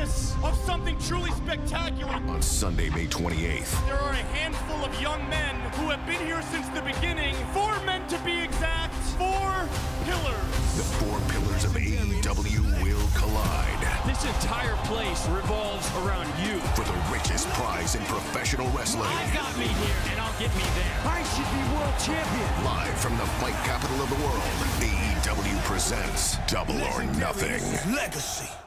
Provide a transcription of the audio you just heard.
this of something truly spectacular. On Sunday, May 28th. There are a handful of young men who have been here since the beginning. Four men to be exact. Four Pillars. The Four Pillars of AEW will collide. This entire place revolves around you. For the richest prize in professional wrestling. I got me here, and I'll get me there. I should be world champion. Live from the fight capital of the world, AEW presents Double or Nothing. Legacy.